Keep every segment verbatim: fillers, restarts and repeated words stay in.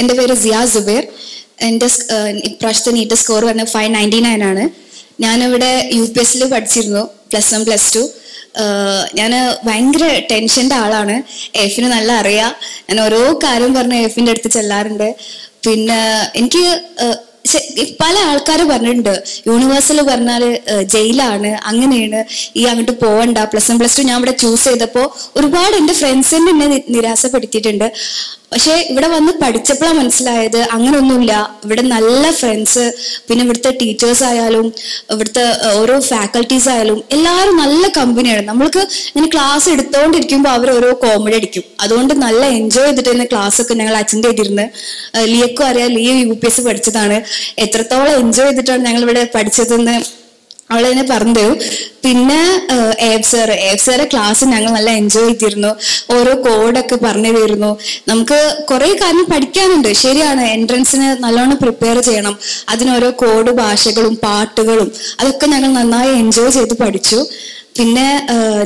എൻ്റെ പേര് സിയ സുബൈർ. എൻ്റെ ഇപ്രാവശ്യത്തെ നീറ്റ് സ്കോർ പറഞ്ഞത് ഫൈവ് നയൻറ്റി നയൻ ആണ്. ഞാനിവിടെ യു പി എസിൽ പഠിച്ചിരുന്നു, പ്ലസ് വൺ പ്ലസ് ടു. ഞാൻ ഭയങ്കര ടെൻഷൻ്റെ ആളാണ്. എഫിന് നല്ല അറിയാം. ഞാൻ ഓരോ കാര്യം പറഞ്ഞ് എഫിൻ്റെ അടുത്ത് ചെല്ലാറുണ്ട്. പിന്നെ എനിക്ക് പല ആൾക്കാർ പറഞ്ഞിട്ടുണ്ട്, യൂണിവേഴ്സൽ പറഞ്ഞാൽ ജയിലാണ്, അങ്ങനെയാണ്, ഈ അങ്ങോട്ട് പോകണ്ട. പ്ലസ് വൺ പ്ലസ് ടു ഞാൻ ഇവിടെ ചൂസ് ചെയ്തപ്പോൾ ഒരുപാട് എൻ്റെ ഫ്രണ്ട്സിൻ്റെ എന്നെ നിരാശപ്പെടുത്തിയിട്ടുണ്ട്. പക്ഷെ ഇവിടെ വന്ന് പഠിച്ചപ്പോഴാണ് മനസ്സിലായത് അങ്ങനെയൊന്നുമില്ല. ഇവിടെ നല്ല ഫ്രണ്ട്സ്, പിന്നെ ഇവിടുത്തെ ടീച്ചേഴ്സ് ആയാലും ഇവിടുത്തെ ഓരോ ഫാക്കൽറ്റീസ് ആയാലും എല്ലാവരും നല്ല കമ്പനിയാണ്. നമ്മൾക്ക് ഇങ്ങനെ ക്ലാസ് എടുത്തുകൊണ്ടിരിക്കുമ്പോൾ അവർ ഓരോ കോമഡി അടിക്കും. അതുകൊണ്ട് നല്ല എൻജോയ് ചെയ്തിട്ടായിരുന്നു ക്ലാസ് ഒക്കെ ഞങ്ങൾ അറ്റൻഡ് ചെയ്തിരുന്നത്. ലിയക്കും അറിയാം, ലിയ യു പി എസ് പഠിച്ചതാണ്. എത്രത്തോളം എൻജോയ് ചെയ്തിട്ടാണ് ഞങ്ങളിവിടെ പഠിച്ചതെന്ന് അവളെന്നെ പറഞ്ഞു തരും. പിന്നെ A B S R A B S R class ഞങ്ങൾ നല്ല എൻജോയ് ചെയ്തിരുന്നു. ഓരോ കോഡൊക്കെ പറഞ്ഞു തരുന്നു. നമുക്ക് കുറേ കാര്യം പഠിക്കാനുണ്ട്, ശരിയാണ്. എൻട്രൻസിന് നല്ലോണം പ്രിപ്പയർ ചെയ്യണം. അതിനോരോ കോഡ് ഭാഷകളും പാട്ടുകളും അതൊക്കെ ഞങ്ങൾ നന്നായി എൻജോയ് ചെയ്ത് പഠിച്ചു. പിന്നെ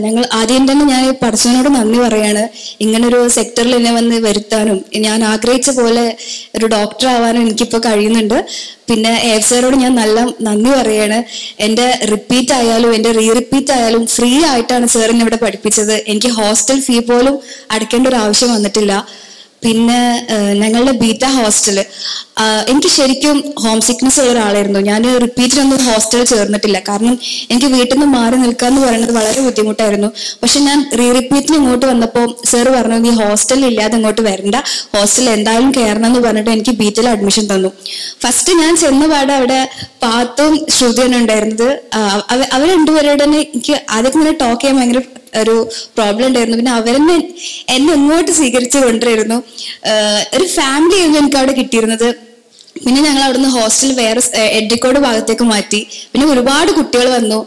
ഞങ്ങൾ ആദ്യം തന്നെ ഞാൻ പഠിച്ചതിനോട് നന്ദി പറയാണ്, ഇങ്ങനൊരു സെക്ടറിൽ എന്നെ വന്ന് വരുത്താനും ഞാൻ ആഗ്രഹിച്ച പോലെ ഒരു ഡോക്ടർ ആവാനും എനിക്കിപ്പോൾ കഴിയുന്നുണ്ട്. പിന്നെ എ ബി എസ് ആറിനോട് ഞാൻ നല്ല നന്ദി പറയാണ്. എൻ്റെ റിപ്പീറ്റ് ആയാലും എൻ്റെ റീ റിപ്പീറ്റ് ആയാലും ഫ്രീ ആയിട്ടാണ് സാറിന് ഇവിടെ പഠിപ്പിച്ചത്. എനിക്ക് ഹോസ്റ്റൽ ഫീ പോലും അടയ്ക്കേണ്ട ഒരു ആവശ്യം വന്നിട്ടില്ല. പിന്നെ ഞങ്ങളുടെ ബീറ്റ ഹോസ്റ്റൽ, എനിക്ക് ശരിക്കും ഹോം സിക്നെസ് ഉള്ള ഒരാളായിരുന്നു. ഞാൻ റിപ്പീറ്റിനൊന്നും ഹോസ്റ്റലിൽ ചേർന്നിട്ടില്ല, കാരണം എനിക്ക് വീട്ടിൽ നിന്ന് മാറി നിൽക്കുക എന്ന് പറയുന്നത് വളരെ ബുദ്ധിമുട്ടായിരുന്നു. പക്ഷെ ഞാൻ റീ റിപ്പീറ്റിന് ഇങ്ങോട്ട് വന്നപ്പോൾ സാർ പറഞ്ഞു, നീ ഹോസ്റ്റലിൽ ഇല്ലാതെ ഇങ്ങോട്ട് വരണ്ട, ഹോസ്റ്റലിൽ എന്തായാലും കയറണം എന്ന് പറഞ്ഞിട്ട് എനിക്ക് ബീറ്റയിൽ അഡ്മിഷൻ തന്നു. ഫസ്റ്റ് ഞാൻ ചെന്ന പാടെ അവിടെ പാത്തും ശ്രുതിയാണ് ഉണ്ടായിരുന്നത്. അവർ രണ്ടുപേരോട് തന്നെ എനിക്ക് ആദ്യം ഇങ്ങനെ ടോക്ക് ചെയ്യാൻ ഭയങ്കര ഒരു പ്രോബ്ലം ഉണ്ടായിരുന്നു. പിന്നെ അവരെന്നെ എന്നെ ഇങ്ങോട്ട് സ്വീകരിച്ചു കൊണ്ടിരുന്നു. ഒരു ഫാമിലി ആയിരുന്നു എനിക്ക് അവിടെ കിട്ടിയിരുന്നത്. പിന്നെ ഞങ്ങൾ അവിടുന്ന് ഹോസ്റ്റൽ വേറെ എഡിക്കോട് ഭാഗത്തേക്ക് മാറ്റി. പിന്നെ ഒരുപാട് കുട്ടികൾ വന്നു.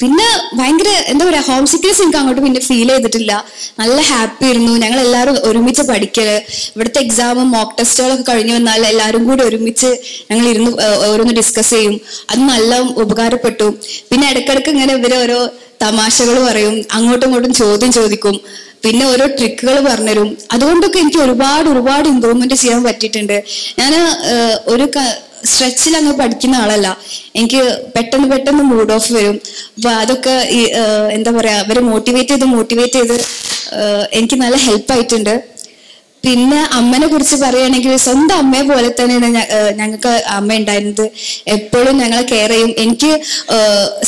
പിന്നെ ഭയങ്കര എന്താ പറയുക, ഹോം സിക്നെസ് എനിക്ക് അങ്ങോട്ട് പിന്നെ ഫീൽ ചെയ്തിട്ടില്ല. നല്ല ഹാപ്പി ആയിരുന്നു. ഞങ്ങൾ എല്ലാവരും ഒരുമിച്ച് പഠിക്കല്, ഇവിടുത്തെ എക്സാമും മോക്ക് ടെസ്റ്റുകളൊക്കെ കഴിഞ്ഞു വന്നാൽ എല്ലാവരും കൂടി ഒരുമിച്ച് ഞങ്ങൾ ഇരുന്ന് ഓരോന്ന് ഡിസ്കസ് ചെയ്യും. അത് നല്ല ഉപകാരപ്പെട്ടു. പിന്നെ ഇടയ്ക്കിടയ്ക്ക് ഇങ്ങനെ ഇവരെ ഓരോ തമാശകൾ പറയും, അങ്ങോട്ടും ഇങ്ങോട്ടും ചോദ്യം ചോദിക്കും, പിന്നെ ഓരോ ട്രിക്കുകൾ പറഞ്ഞുതരും. അതുകൊണ്ടൊക്കെ എനിക്ക് ഒരുപാട് ഒരുപാട് ഇമ്പ്രൂവ്മെന്റ് ചെയ്യാൻ പറ്റിയിട്ടുണ്ട്. ഞാൻ ഒരു സ്ട്രെച്ചിൽ അങ്ങ് പഠിക്കുന്ന ആളല്ല. എനിക്ക് പെട്ടെന്ന് പെട്ടെന്ന് മൂഡ് ഓഫ് വരും. അപ്പോൾ അതൊക്കെ ഈ എന്താ പറയുക, ഇവരെ മോട്ടിവേറ്റ് ചെയ്ത് മോട്ടിവേറ്റ് ചെയ്ത് എനിക്ക് നല്ല ഹെൽപ്പായിട്ടുണ്ട്. പിന്നെ അമ്മനെ കുറിച്ച് പറയുകയാണെങ്കിൽ സ്വന്തം അമ്മയെ പോലെ തന്നെയാണ് ഞങ്ങൾക്ക് അമ്മ ഉണ്ടായിരുന്നത്. എപ്പോഴും ഞങ്ങളെ കെയർ ചെയ്യും. എനിക്ക്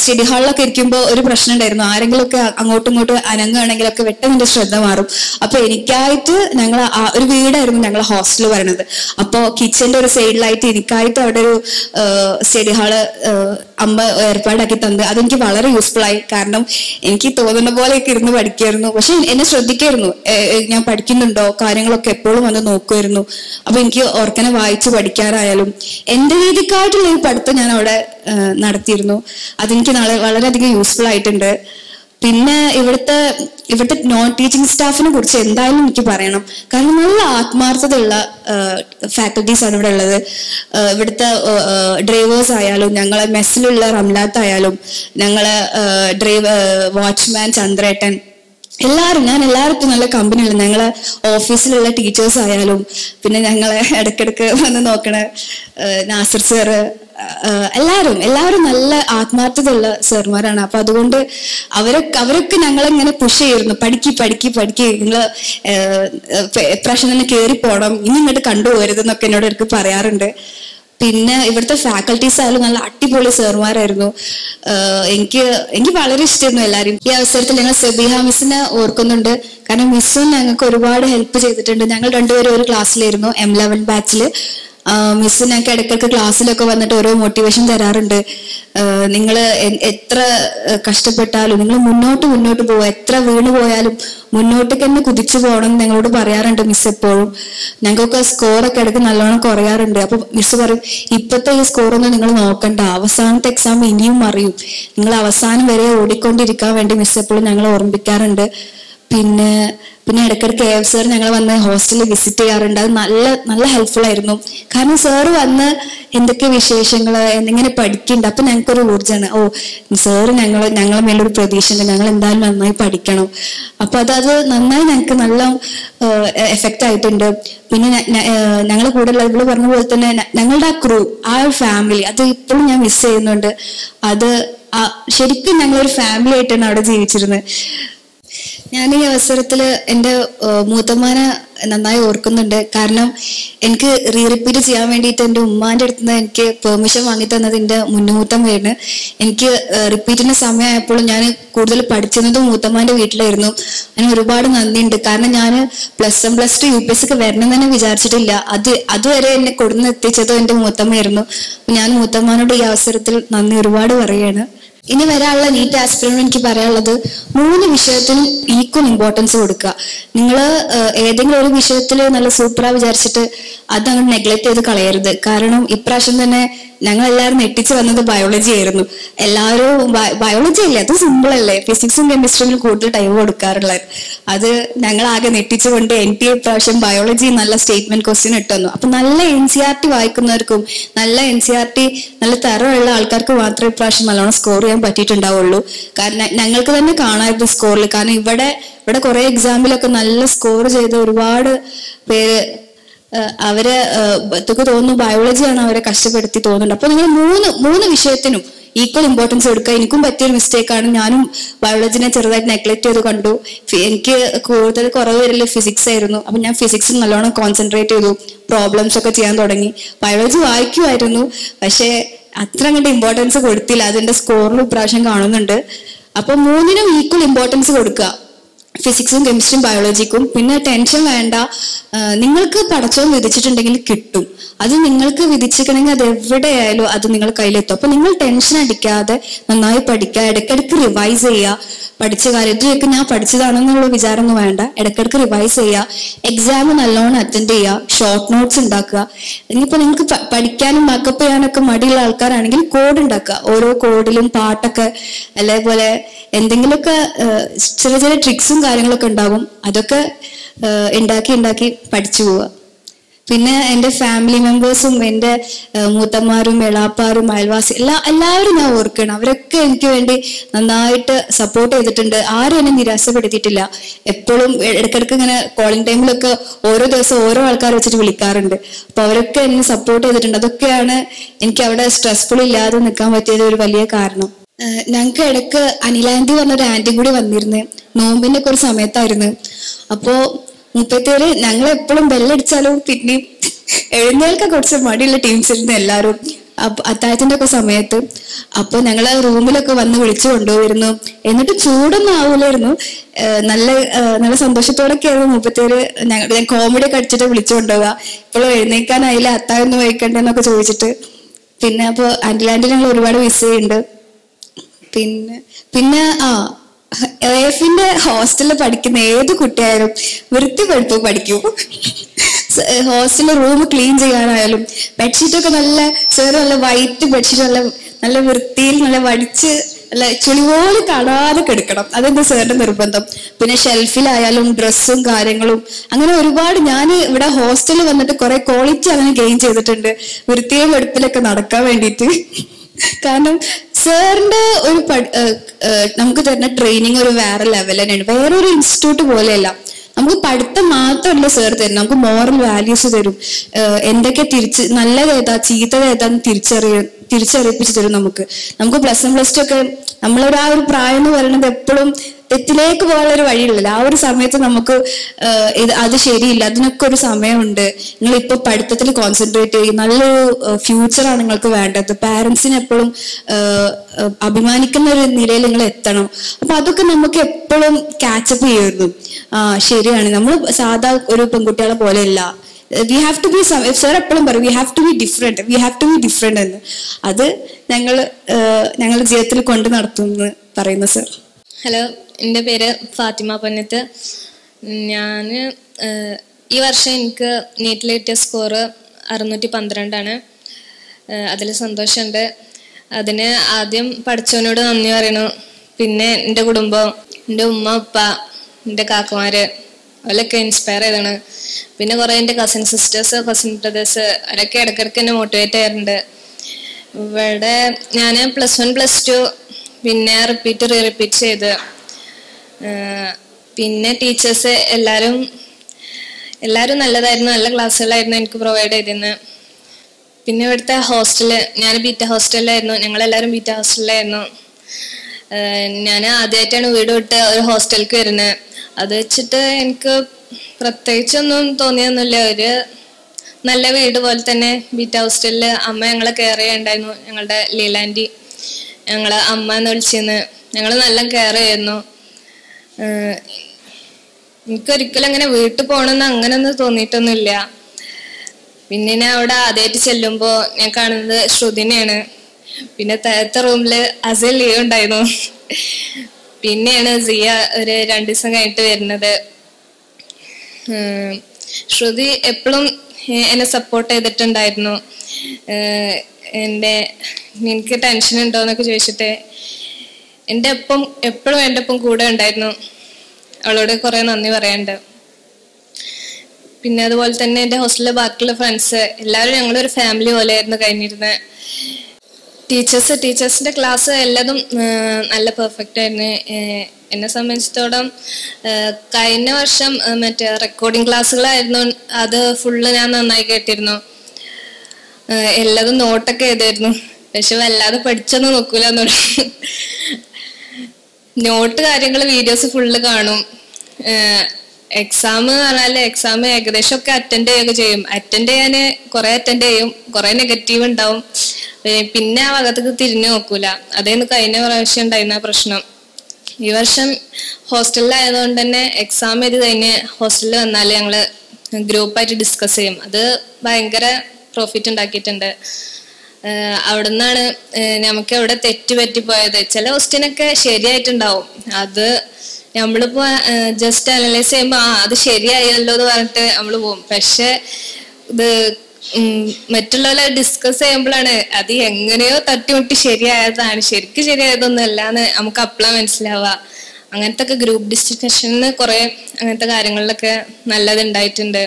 സ്റ്റഡി ഹാളിലൊക്കെ ഇരിക്കുമ്പോൾ ഒരു പ്രശ്നം ഉണ്ടായിരുന്നു, ആരെങ്കിലും ഒക്കെ അങ്ങോട്ടും ഇങ്ങോട്ടും അനങ്ങുകയാണെങ്കിലൊക്കെ വെട്ടം എൻ്റെ ശ്രദ്ധ മാറും. അപ്പോൾ എനിക്കായിട്ട് ഞങ്ങൾ ഒരു വീടായിരുന്നു ഞങ്ങളെ ഹോസ്റ്റൽ പറയണത്. അപ്പോൾ കിച്ചൻ്റെ ഒരു സൈഡിലായിട്ട് എനിക്കായിട്ട് അവിടെ ഒരു സ്റ്റഡി ഹാള് അമ്മ ഏർപ്പാടാക്കി തന്നത് അതെനിക്ക് വളരെ യൂസ്ഫുൾ ആയി. കാരണം എനിക്ക് തോന്നുന്ന പോലെയൊക്കെ ഇരുന്ന് പഠിക്കുമായിരുന്നു. പക്ഷെ എന്നെ ശ്രദ്ധിക്കായിരുന്നു, ഞാൻ പഠിക്കുന്നുണ്ടോ കാര്യങ്ങളൊക്കെ എപ്പോഴും വന്ന് നോക്കുമായിരുന്നു. അപ്പൊ എനിക്ക് ഓർക്കനെ വായിച്ച് പഠിക്കാനായാലും എൻ്റെ രീതിക്കായിട്ടുള്ള ഒരു പഠിത്തം ഞാൻ അവിടെ നടത്തിയിരുന്നു. അതെനിക്ക് വളരെയധികം യൂസ്ഫുൾ ആയിട്ടുണ്ട്. പിന്നെ ഇവിടുത്തെ ഇവിടുത്തെ നോൺ ടീച്ചിങ് സ്റ്റാഫിനെ കുറിച്ച് എന്തായാലും എനിക്ക് പറയണം. കാരണം നല്ല ആത്മാർത്ഥതയുള്ള ഫാക്കൽറ്റീസാണ് ഇവിടെ ഉള്ളത്. ഇവിടുത്തെ ഡ്രൈവേഴ്സ് ആയാലും ഞങ്ങളെ മെസ്സിലുള്ള റംലാത്തായാലും ഞങ്ങളെ ഡ്രൈവ് വാച്ച്മാൻ ചന്ദ്രേട്ടൻ എല്ലാവരും, ഞാൻ എല്ലാവർക്കും നല്ല കമ്പനിയുള്ള ഞങ്ങളെ ഓഫീസിലുള്ള ടീച്ചേഴ്സ് ആയാലും പിന്നെ ഞങ്ങളെ ഇടയ്ക്കിടയ്ക്ക് വന്ന് നോക്കണ നാസർ സാറ്, എല്ലാവരും എല്ലാവരും നല്ല ആത്മാർത്ഥതയുള്ള സാർമാരാണ്. അപ്പൊ അതുകൊണ്ട് അവരൊക്കെ അവരൊക്കെ ഞങ്ങളിങ്ങനെ പുഷ് ചെയ്യുന്നു, പഠിക്കി പഠിക്കി പഠിക്കി നിങ്ങള് പ്രശ്നം തന്നെ കയറി പോകണം, ഇനി ഇങ്ങോട്ട് കണ്ടുപോകരുതെന്നൊക്കെ എന്നോട് ഇടയ്ക്ക് പറയാറുണ്ട്. പിന്നെ ഇവിടുത്തെ ഫാക്കൽറ്റീസ് ആയാലും നല്ല അടിപൊളി സാർമാരായിരുന്നു. എനിക്ക് എനിക്ക് വളരെ ഇഷ്ടമായിരുന്നു എല്ലാവരും. ഈ അവസരത്തിൽ ഞങ്ങൾ സബീഹ മിസ്സിനെ ഓർക്കുന്നുണ്ട്, കാരണം മിസ്സും ഞങ്ങൾക്ക് ഒരുപാട് ഹെൽപ്പ് ചെയ്തിട്ടുണ്ട്. ഞങ്ങൾ രണ്ടുപേരും ഒരു ക്ലാസ്സിലായിരുന്നു എം ലെവൻ ബാച്ചിൽ. മിസ്സ് ഞങ്ങൾക്ക് ഇടയ്ക്കിടയ്ക്ക് ക്ലാസ്സിലൊക്കെ വന്നിട്ട് ഓരോ മോട്ടിവേഷൻ തരാറുണ്ട്. നിങ്ങൾ എത്ര കഷ്ടപ്പെട്ടാലും നിങ്ങൾ മുന്നോട്ട് മുന്നോട്ട് പോകുക, എത്ര വീണ് പോയാലും മുന്നോട്ടേക്ക് തന്നെ കുതിച്ചു പോകണം ഞങ്ങളോട് പറയാറുണ്ട് മിസ് എപ്പോഴും. ഞങ്ങൾക്കൊക്കെ സ്കോറൊക്കെ ഇടയ്ക്ക് നല്ലോണം കുറയാറുണ്ട്. അപ്പൊ മിസ് പറയും, ഇപ്പോഴത്തെ ഈ സ്കോറൊന്നും നിങ്ങൾ നോക്കണ്ട, അവസാനത്തെ എക്സാം ഇനിയും അറിയും, നിങ്ങൾ അവസാനം വരെ ഓടിക്കൊണ്ടിരിക്കാൻ വേണ്ടി മിസ് എപ്പോഴും ഞങ്ങൾ ഓർമ്മിപ്പിക്കാറുണ്ട്. പിന്നെ പിന്നെ ഇടയ്ക്കിടയ്ക്ക് എ എഫ് സാർ ഞങ്ങൾ വന്ന് ഹോസ്റ്റലിൽ വിസിറ്റ് ചെയ്യാറുണ്ട്. അത് നല്ല നല്ല ഹെൽപ്ഫുൾ ആയിരുന്നു. കാരണം സാറ് വന്ന് എന്തൊക്കെ വിശേഷങ്ങൾ എന്നിങ്ങനെ പഠിക്കുന്നുണ്ട്, അപ്പം ഞങ്ങൾക്കൊരു ഊർജ്ജമാണ്. ഓ സാറ് ഞങ്ങൾ ഞങ്ങളെ മേലൊരു പ്രതീക്ഷയുണ്ട്, ഞങ്ങൾ എന്തായാലും നന്നായി പഠിക്കണം. അപ്പം അതത് നന്നായി ഞങ്ങൾക്ക് നല്ല എഫക്റ്റ് ആയിട്ടുണ്ട്. പിന്നെ ഞങ്ങൾ കൂടുതൽ ഇവിടെ പറഞ്ഞ പോലെ തന്നെ ഞങ്ങളുടെ ആ ക്രൂ, ആ ഒരു ഫാമിലി, അത് ഇപ്പോഴും ഞാൻ മിസ് ചെയ്യുന്നുണ്ട്. അത് ശരിക്കും ഞങ്ങളൊരു ഫാമിലി ആയിട്ടാണ് അവിടെ ജീവിച്ചിരുന്നത്. ഞാൻ ഈ അവസരത്തിൽ എൻ്റെ മൂത്തമ്മാനെ നന്നായി ഓർക്കുന്നുണ്ട്. കാരണം എനിക്ക് റീ റിപ്പീറ്റ് ചെയ്യാൻ വേണ്ടിയിട്ട് എൻ്റെ ഉമ്മാൻ്റെ അടുത്ത് നിന്ന് എനിക്ക് പെർമിഷൻ വാങ്ങി തന്നത് എൻ്റെ മുന്നൂത്തം പേരിന്. എനിക്ക് റിപ്പീറ്റിൻ്റെ സമയമായപ്പോൾ ഞാൻ കൂടുതൽ പഠിച്ചിരുന്നത് മൂത്തമ്മാൻ്റെ വീട്ടിലായിരുന്നു. അതിന് ഒരുപാട് നന്ദിയുണ്ട്. കാരണം ഞാൻ plus one plus two U P S ഒക്കെ വരണം തന്നെ വിചാരിച്ചിട്ടില്ല. അത് അതുവരെ എന്നെ കൊടുന്ന് എത്തിച്ചതോ എൻ്റെ മൂത്തമ്മയായിരുന്നു. ഞാൻ മൂത്തമ്മാനോട് ഈ അവസരത്തിൽ നന്ദി ഒരുപാട് പറയുകയാണ്. ഇനി വരാനുള്ള നീറ്റ് ആസ്പിരന്റ് എനിക്ക് പറയാനുള്ളത്, മൂന്ന് വിഷയത്തിനും ഈക്വൽ ഇമ്പോർട്ടൻസ് കൊടുക്കുക. നിങ്ങൾ ഏതെങ്കിലും ഒരു വിഷയത്തിൽ നല്ല സൂപ്പറാ വിചാരിച്ചിട്ട് അത് അങ്ങ് നെഗ്ലക്ട് ചെയ്ത് കളയരുത്. കാരണം ഇപ്രാവശ്യം തന്നെ ഞങ്ങളെല്ലാവരും നെട്ടിച്ച് വന്നത് ബയോളജി ആയിരുന്നു. എല്ലാവരും ബയോളജി അല്ലേ, അത് സിമ്പിളല്ലേ. ഫിസിക്സും കെമിസ്ട്രിയിലും കൂടുതൽ ടൈം കൊടുക്കാറുള്ളത്. അത് ഞങ്ങളാകെ നെട്ടിച്ചുകൊണ്ട് എൻ ടി ഇപ്രാവശ്യം ബയോളജി നല്ല സ്റ്റേറ്റ്മെന്റ് ക്വസ്റ്റ്യൻ ഇട്ടു തന്നു. അപ്പം നല്ല എൻ സി ആർ ടി വായിക്കുന്നവർക്കും നല്ല എൻ സി ആർ ടി നല്ല തരമുള്ള ആൾക്കാർക്ക് മാത്രമേ ഇപ്രാവശ്യം നല്ലോണം സ്കോർ ചെയ്യാൻ പറ്റിയിട്ടുണ്ടാവുള്ളൂ. കാരണം ഞങ്ങൾക്ക് തന്നെ കാണാമായിരുന്നു സ്കോറിൽ. കാരണം ഇവിടെ ഇവിടെ കുറേ എക്സാമ്പിളൊക്കെ നല്ല സ്കോർ ചെയ്ത് ഒരുപാട് പേര് അവരെ ഇതൊക്കെ തോന്നുന്നു ബയോളജിയാണ് അവരെ കഷ്ടപ്പെടുത്തി തോന്നുന്നുണ്ട്. അപ്പൊ നിങ്ങൾ മൂന്ന് മൂന്ന് വിഷയത്തിനും ഈക്വൽ ഇമ്പോർട്ടൻസ് കൊടുക്കുക. എനിക്കും പറ്റിയൊരു മിസ്റ്റേക്കാണ്. ഞാനും ബയോളജിനെ ചെറുതായിട്ട് നെഗ്ലക്ട് ചെയ്ത് കണ്ടു. എനിക്ക് കൂടുതൽ കുറവ് വരില്ല ഫിസിക്സ് ആയിരുന്നു. അപ്പം ഞാൻ ഫിസിക്സിൽ നല്ലോണം കോൺസെൻട്രേറ്റ് ചെയ്തു, പ്രോബ്ലംസ് ഒക്കെ ചെയ്യാൻ തുടങ്ങി. ബയോളജി വായിക്കുമായിരുന്നു, പക്ഷേ അത്ര അങ്ങോട്ട് ഇമ്പോർട്ടൻസ് കൊടുത്തില്ല. അതിൻ്റെ സ്കോറിൽ ഇപ്രാവശ്യം കാണുന്നുണ്ട്. അപ്പം മൂന്നിനും ഈക്വൽ ഇമ്പോർട്ടൻസ് കൊടുക്കുക, ഫിസിക്സും കെമിസ്ട്രിയും ബയോളജിക്കും. പിന്നെ ടെൻഷൻ വേണ്ട. നിങ്ങൾക്ക് പഠിച്ചോ വിധിച്ചിട്ടുണ്ടെങ്കിൽ കിട്ടും. അത് നിങ്ങൾക്ക് വിധിച്ചിരിക്കണമെങ്കിൽ അത് എവിടെയായാലും അത് നിങ്ങൾ കയ്യിലെത്തും. അപ്പം നിങ്ങൾ ടെൻഷൻ അടിക്കാതെ നന്നായി പഠിക്കുക, ഇടയ്ക്കിടയ്ക്ക് റിവൈസ് ചെയ്യുക. പഠിച്ച കാര്യത്തിലേക്ക് ഞാൻ പഠിച്ചതാണെന്നുള്ള വിചാരമൊന്നും വേണ്ട. ഇടയ്ക്കിടയ്ക്ക് റിവൈസ് ചെയ്യുക, എക്സാം നല്ലോണം അറ്റൻഡ് ചെയ്യുക, ഷോർട്ട് നോട്ട്സ് ഉണ്ടാക്കുക. ഇനിയിപ്പോൾ നിങ്ങൾക്ക് പഠിക്കാനും ബാക്കപ്പ് ചെയ്യാനൊക്കെ മടിയുള്ള ആൾക്കാരാണെങ്കിൽ കോഡ് ഉണ്ടാക്കുക. ഓരോ കോഡിലും പാട്ടൊക്കെ അതേപോലെ എന്തെങ്കിലുമൊക്കെ ചെറിയ ചെറിയ ട്രിക്സും കാര്യങ്ങളൊക്കെ ഉണ്ടാകും. അതൊക്കെ ഉണ്ടാക്കി ഉണ്ടാക്കി പഠിച്ചു പോവുക. പിന്നെ എൻ്റെ ഫാമിലി മെമ്പേഴ്സും എൻ്റെ മൂത്തന്മാരും എളാപ്പാരും അയൽവാസി എല്ലാ എല്ലാവരും ഞാൻ ഓർക്കണം. അവരൊക്കെ എനിക്ക് വേണ്ടി നന്നായിട്ട് സപ്പോർട്ട് ചെയ്തിട്ടുണ്ട്. ആരും എന്നെ നിരാശപ്പെടുത്തിയിട്ടില്ല. എപ്പോഴും ഇടയ്ക്കിടയ്ക്ക് ഇങ്ങനെ കോളിംഗ് ടൈമിലൊക്കെ ഓരോ ദിവസം ഓരോ ആൾക്കാർ വെച്ചിട്ട് വിളിക്കാറുണ്ട്. അപ്പോൾ അവരൊക്കെ എന്നെ സപ്പോർട്ട് ചെയ്തിട്ടുണ്ട്. അതൊക്കെയാണ് എനിക്ക് അവിടെ സ്ട്രെസ്ഫുൾ ഇല്ലാതെ നിൽക്കാൻ പറ്റിയത് ഒരു വലിയ കാരണം. ഞങ്ങൾക്ക് ഇടയ്ക്ക് അനിലാന്തി പറഞ്ഞൊരു ആൻറ്റി കൂടി വന്നിരുന്നു. നോമ്പിൻ്റെ ഒക്കെ ഒരു സമയത്തായിരുന്നു. അപ്പോൾ മുപ്പത്തേര് ഞങ്ങളെപ്പോഴും ബെല്ലടിച്ചാലും പിന്നെ എഴുന്നേൽക്കാൻ കുറച്ച് മടിയുള്ള ടീംസിരുന്നു എല്ലാവരും അത്താഴത്തിൻ്റെ ഒക്കെ സമയത്ത്. അപ്പോൾ ഞങ്ങൾ റൂമിലൊക്കെ വന്ന് വിളിച്ചു കൊണ്ടുപോയിരുന്നു. എന്നിട്ട് ചൂടൊന്നും ആവൂലായിരുന്നു. നല്ല നല്ല സന്തോഷത്തോടൊക്കെ ആയിരുന്നു മുപ്പത്തേര് ഞങ്ങൾ കോമഡി ഒക്കെ അടിച്ചിട്ട് വിളിച്ചു കൊണ്ടുപോവുക. ഇപ്പോഴും എഴുന്നേൽക്കാനായില്ല, അത്താഴൊന്നും വയ്ക്കണ്ടെന്നൊക്കെ ചോദിച്ചിട്ട്. പിന്നെ അപ്പോൾ അനിലാന്റി ഞങ്ങൾ ഒരുപാട് മിസ് ചെയ്യുന്നുണ്ട്. പിന്നെ പിന്നെ ആ എ എഫിന്റെ ഹോസ്റ്റലിൽ പഠിക്കുന്ന ഏത് കുട്ടിയായാലും വൃത്തി പഠിപ്പ് പഠിക്കും. ഹോസ്റ്റലിൽ റൂം ക്ലീൻ ചെയ്യാനായാലും ബെഡ്ഷീറ്റൊക്കെ നല്ല സാറ് നല്ല വൈറ്റ് ബെഡ്ഷീറ്റ് നല്ല നല്ല വൃത്തിയിൽ നല്ല വടിച്ച് നല്ല ചുളി പോലെ കാണാതെ കിടക്കണം. അതെന്താ സാറിന്റെ നിർബന്ധം. പിന്നെ ഷെൽഫിലായാലും ഡ്രസ്സും കാര്യങ്ങളും അങ്ങനെ ഒരുപാട്. ഞാൻ ഇവിടെ ഹോസ്റ്റലിൽ വന്നിട്ട് കുറെ ക്വാളിറ്റി അങ്ങനെ ഗെയിൻ ചെയ്തിട്ടുണ്ട് വൃത്തിയും വെടുപ്പിലൊക്കെ നടക്കാൻ വേണ്ടിയിട്ട്. കാരണം സാറിന്റെ ഒരു നമുക്ക് തരുന്ന ട്രെയിനിങ് ഒരു വേറെ ലെവൽ തന്നെയാണ്. വേറൊരു ഇൻസ്റ്റിറ്റ്യൂട്ട് പോലെയല്ല. നമുക്ക് പഠിത്തം മാത്രമല്ല സാർ തരും, നമുക്ക് മോറൽ വാല്യൂസ് തരും. എന്തൊക്കെ തിരിച്ച് നല്ലതേതാ ചീത്തതേതാന്ന് തിരിച്ചറിയ തിരിച്ചറിയിപ്പിച്ച് തരും. നമുക്ക് നമുക്ക് പ്ലസ് വൺ പ്ലസ് ടു ഒക്കെ നമ്മളൊരു ആ ഒരു പ്രായം എന്ന് പറയുന്നത് എപ്പോഴും തെറ്റിലേക്ക് പോകാനുള്ള ഒരു വഴിയുള്ളല്ലോ. ആ ഒരു സമയത്ത് നമുക്ക് ഇത് അത് ശരിയില്ല, അതിനൊക്കെ ഒരു സമയമുണ്ട്. നിങ്ങൾ ഇപ്പോൾ പഠിത്തത്തിൽ കോൺസെൻട്രേറ്റ് ചെയ്യും. നല്ലൊരു ഫ്യൂച്ചറാണ് നിങ്ങൾക്ക് വേണ്ടത്. പാരൻസിന് എപ്പോഴും അഭിമാനിക്കുന്ന ഒരു നിലയിൽ നിങ്ങൾ എത്തണം. അപ്പൊ അതൊക്കെ നമുക്ക് എപ്പോഴും ക്യാച്ചപ്പ് ചെയ്യുന്നു. ആ ശരിയാണ്, നമ്മൾ സാധാ ഒരു പെൺകുട്ടികളെ പോലെയല്ല. We have to be sir എപ്പോഴും പറയും we have to be different we have to be different എന്ന്. അത് ഞങ്ങൾ ഞങ്ങളുടെ ജീവിതത്തിൽ കൊണ്ട് നടത്തുമെന്ന് പറയുന്നു സാർ. ഹലോ, എൻ്റെ പേര് ഫാത്തിമ പൊന്നത്ത്. ഞാൻ ഈ വർഷം എനിക്ക് നീറ്റിൽ കിട്ടിയ സ്കോറ് അറുന്നൂറ്റി പന്ത്രണ്ടാണ്. അതിൽ സന്തോഷമുണ്ട്. അതിന് ആദ്യം പഠിച്ചവനോട് നന്ദി പറയണു. പിന്നെ എൻ്റെ കുടുംബം, എൻ്റെ ഉമ്മ ഉപ്പ എൻ്റെ കാക്കമാർ അവരൊക്കെ ഇൻസ്പയർ ചെയ്താണ്. പിന്നെ കുറേ എൻ്റെ കസിൻ സിസ്റ്റേഴ്സ് കസിൻ ബ്രദേഴ്സ് അവരൊക്കെ ഇടയ്ക്കിടയ്ക്ക് എന്നെ മോട്ടിവേറ്റ് ചെയ്യാറുണ്ട്. ഇവിടെ ഞാൻ പ്ലസ് വൺ പ്ലസ് ടു പിന്നെ റിപ്പീറ്റ് റീ റിപ്പീറ്റ് ചെയ്ത് പിന്നെ ടീച്ചേഴ്സ് എല്ലാവരും എല്ലാവരും നല്ലതായിരുന്നു. നല്ല ക്ലാസ്സുകളായിരുന്നു എനിക്ക് പ്രൊവൈഡ് ചെയ്തിരുന്നത്. പിന്നെ ഇവിടുത്തെ ഹോസ്റ്റല്, ഞാൻ ബീറ്റ ഹോസ്റ്റലിലായിരുന്നു, ഞങ്ങളെല്ലാവരും ബീറ്റ ഹോസ്റ്റലിലായിരുന്നു. ഞാൻ ആദ്യമായിട്ടാണ് വീട് വിട്ട് ഒരു ഹോസ്റ്റലിലേക്ക് വരുന്നത്. അത് വെച്ചിട്ട് എനിക്ക് പ്രത്യേകിച്ചൊന്നും തോന്നിയൊന്നുമില്ല. ഒരു നല്ല വീട് പോലെ തന്നെ ബീറ്റ ഹോസ്റ്റലിൽ അമ്മ ഞങ്ങളെ കെയർ ചെയ്യണ്ടായിരുന്നു. ഞങ്ങളുടെ ലീലാൻറ്റി ഞങ്ങളെ അമ്മ എന്ന് വിളിച്ചിരുന്നു. ഞങ്ങൾ നല്ല കെയർ ചെയ്യുന്നു. എനിക്കൊരിക്കലും അങ്ങനെ വീട്ടിൽ പോകണമെന്ന് അങ്ങനെയൊന്നും തോന്നിയിട്ടൊന്നുമില്ല. പിന്നെ ഞാൻ അവിടെ ആദ്യമായിട്ട് ചെല്ലുമ്പോൾ ഞാൻ കാണുന്നത് ശ്രുതിനെയാണ്. പിന്നെ താഴത്തെ റൂമിൽ അസൽ ലീവ് ഉണ്ടായിരുന്നു. പിന്നെയാണ് സിയ ഒരു രണ്ടു ദിവസം കഴിഞ്ഞിട്ട് വരുന്നത്. ശ്രുതി എപ്പോഴും എന്നെ സപ്പോർട്ട് ചെയ്തിട്ടുണ്ടായിരുന്നു. എൻ്റെ എനിക്ക് ടെൻഷൻ ഉണ്ടോ എന്നൊക്കെ ചോദിച്ചിട്ട് എൻ്റെ ഒപ്പം എപ്പോഴും എൻ്റെ ഒപ്പം കൂടെ ഉണ്ടായിരുന്നു. അവളോട് കുറേ നന്ദി പറയാനുണ്ട്. പിന്നെ അതുപോലെ തന്നെ എൻ്റെ ഹോസ്റ്റലിലെ ബാക്കിയുള്ള ഫ്രണ്ട്സ് എല്ലാവരും ഞങ്ങളൊരു ഫാമിലി പോലെയായിരുന്നു കഴിഞ്ഞിരുന്നത്. ടീച്ചേഴ്സ് ടീച്ചേഴ്സിൻ്റെ ക്ലാസ് എല്ലാതും നല്ല പെർഫെക്റ്റ് ആയിരുന്നു. എന്നെ സംബന്ധിച്ചിടത്തോളം കഴിഞ്ഞ വർഷം മറ്റേ റെക്കോർഡിംഗ് ക്ലാസ്സുകളായിരുന്നു. അത് ഫുള്ള് ഞാൻ നന്നായി കേട്ടിരുന്നു. എല്ലാതും നോട്ടൊക്കെ എഴുതായിരുന്നു. പക്ഷെ വല്ലാതെ പഠിച്ചൊന്നും നോക്കൂല എന്നോട്. നോട്ട് കാര്യങ്ങൾ വീഡിയോസ് ഫുള്ള് കാണും. എക്സാം പറഞ്ഞാൽ എക്സാം ഏകദേശം ഒക്കെ അറ്റൻഡ് ചെയ്യുകയൊക്കെ ചെയ്യും. അറ്റൻഡ് ചെയ്യാൻ കുറെ അറ്റൻഡ് ചെയ്യും, കുറെ നെഗറ്റീവ് ഉണ്ടാവും. പിന്നെ ആ ഭാഗത്തേക്ക് തിരിഞ്ഞു നോക്കൂല. അതായിരുന്നു കഴിഞ്ഞ പ്രാവശ്യം ഉണ്ടായിരുന്ന പ്രശ്നം. ഈ വർഷം ഹോസ്റ്റലിലായതുകൊണ്ട് തന്നെ എക്സാം ചെയ്ത് കഴിഞ്ഞ് ഹോസ്റ്റലിൽ വന്നാൽ ഞങ്ങൾ ഗ്രൂപ്പായിട്ട് ഡിസ്കസ് ചെയ്യും. അത് ഭയങ്കര പ്രോഫിറ്റ് ഉണ്ടാക്കിയിട്ടുണ്ട്. അവിടെ നിന്നാണ് നമുക്ക് അവിടെ തെറ്റ് പറ്റിപ്പോയത്. ചില ക്വസ്റ്റ്യനൊക്കെ ശരിയായിട്ടുണ്ടാവും. അത് നമ്മളിപ്പോൾ ജസ്റ്റ് അനലൈസ് ചെയ്യുമ്പോൾ ആ അത് ശരിയായല്ലോ എന്ന് പറഞ്ഞിട്ട് നമ്മൾ പോകും. പക്ഷെ ഇത് മറ്റുള്ളവരെ ഡിസ്കസ് ചെയ്യുമ്പോഴാണ് അത് എങ്ങനെയോ തട്ടിമുട്ടി ശരിയായതാണ്, ശരിക്കും ശരിയായതൊന്നും അല്ല എന്ന് നമുക്ക് അപ്പളാ മനസ്സിലാവുക. അങ്ങനത്തെ ഒക്കെ ഗ്രൂപ്പ് ഡിസ്കഷന് കുറെ അങ്ങനത്തെ കാര്യങ്ങളിലൊക്കെ നല്ലതുണ്ടായിട്ടുണ്ട്.